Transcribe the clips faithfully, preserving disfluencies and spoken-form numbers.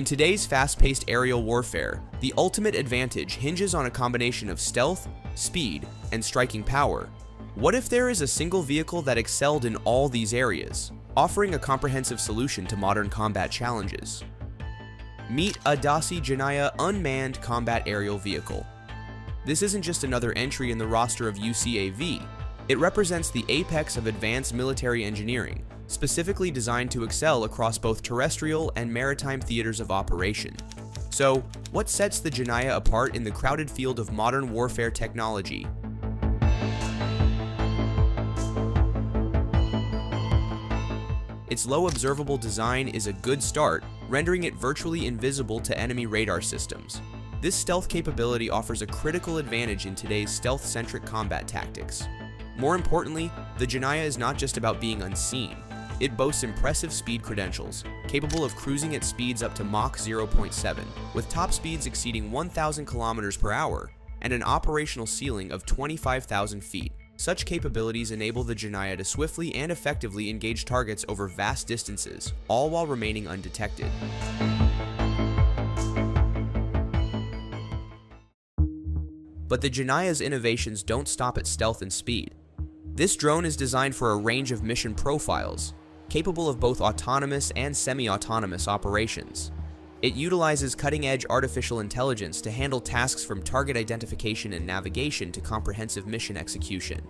In today's fast-paced aerial warfare, the ultimate advantage hinges on a combination of stealth, speed, and striking power. What if there is a single vehicle that excelled in all these areas, offering a comprehensive solution to modern combat challenges? Meet ADASI JENIAH Unmanned Combat Aerial Vehicle. This isn't just another entry in the roster of U C A V, it represents the apex of advanced military engineering, specifically designed to excel across both terrestrial and maritime theaters of operation. So, what sets the JENIAH apart in the crowded field of modern warfare technology? Its low observable design is a good start, rendering it virtually invisible to enemy radar systems. This stealth capability offers a critical advantage in today's stealth-centric combat tactics. More importantly, the JENIAH is not just about being unseen. It boasts impressive speed credentials, capable of cruising at speeds up to Mach zero point seven, with top speeds exceeding one thousand kilometers per hour and an operational ceiling of twenty-five thousand feet. Such capabilities enable the JENIAH to swiftly and effectively engage targets over vast distances, all while remaining undetected. But the JENIAH's innovations don't stop at stealth and speed. This drone is designed for a range of mission profiles, capable of both autonomous and semi-autonomous operations. It utilizes cutting-edge artificial intelligence to handle tasks from target identification and navigation to comprehensive mission execution.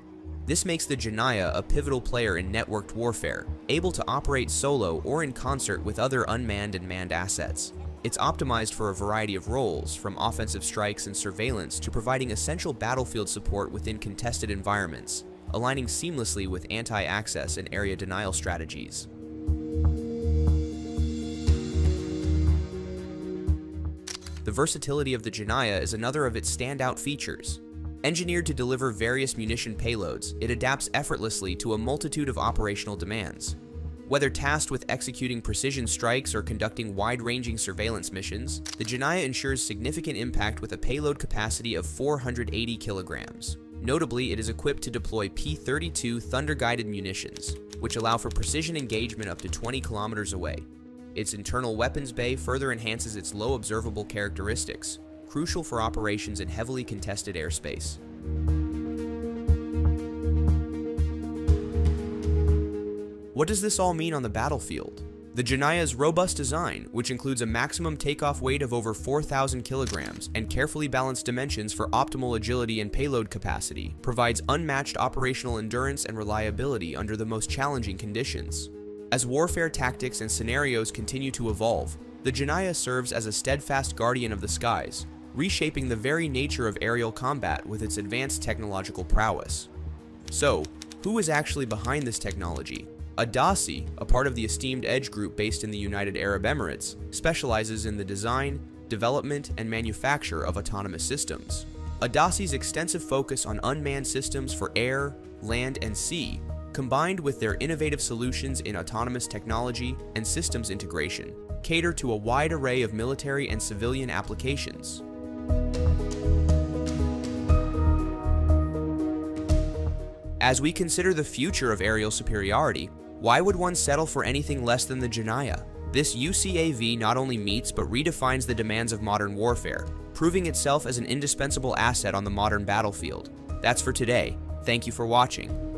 This makes the JENIAH a pivotal player in networked warfare, able to operate solo or in concert with other unmanned and manned assets. It's optimized for a variety of roles, from offensive strikes and surveillance to providing essential battlefield support within contested environments, aligning seamlessly with anti-access and area denial strategies. The versatility of the JENIAH is another of its standout features. Engineered to deliver various munition payloads, it adapts effortlessly to a multitude of operational demands. Whether tasked with executing precision strikes or conducting wide-ranging surveillance missions, the JENIAH ensures significant impact with a payload capacity of four hundred eighty kilograms. Notably, it is equipped to deploy P thirty-two Thunder-Guided Munitions, which allow for precision engagement up to twenty kilometers away. Its internal weapons bay further enhances its low observable characteristics, crucial for operations in heavily contested airspace. What does this all mean on the battlefield? The JENIAH's robust design, which includes a maximum takeoff weight of over four thousand kilograms and carefully balanced dimensions for optimal agility and payload capacity, provides unmatched operational endurance and reliability under the most challenging conditions. As warfare tactics and scenarios continue to evolve, the JENIAH serves as a steadfast guardian of the skies, reshaping the very nature of aerial combat with its advanced technological prowess. So, who is actually behind this technology? ADASI, a part of the esteemed Edge Group based in the United Arab Emirates, specializes in the design, development, and manufacture of autonomous systems. ADASI's extensive focus on unmanned systems for air, land, and sea, combined with their innovative solutions in autonomous technology and systems integration, cater to a wide array of military and civilian applications. As we consider the future of aerial superiority, why would one settle for anything less than the JENIAH? This U C A V not only meets but redefines the demands of modern warfare, proving itself as an indispensable asset on the modern battlefield. That's for today. Thank you for watching.